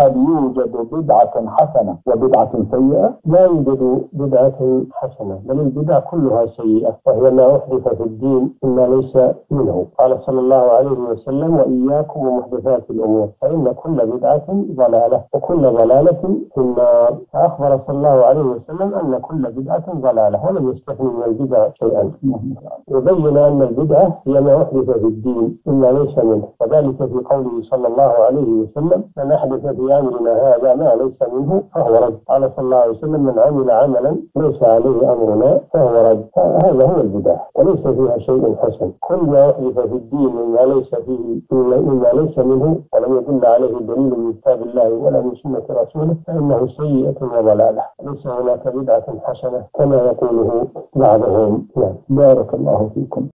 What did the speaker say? هل يوجد بدعة حسنة وبدعة سيئة؟ لا يوجد بدعة حسنة، بل البدع كلها سيئة، وهي ما أحدث في الدين مما ليس منه. قال صلى الله عليه وسلم: وإياكم ومحدثات الأمور، فإن كل بدعة ضلالة وكل ضلالة في النار. فأخبر صلى الله عليه وسلم أن كل بدعة ضلالة، ولم يستثن من البدع شيئا. يبين أن البدعة هي ما أحدث في الدين مما ليس منه، وذلك في قوله صلى الله عليه وسلم: من أحدث في أمرنا هذا ما ليس منه فهو رد. قال صلى الله عليه وسلم: من عمل عملا ليس عليه أمرنا فهو رد. هذا هو البدع وليس فيها شيء حسن. كل ما أحدث في الدين مما ليس منه ولم يدل عليه دليل من كتاب الله ولا من سنة رسوله فإنه سيئة وضلالة، ليس هناك بدعة حسنة كما يقوله بعضهم. بارك الله فيكم.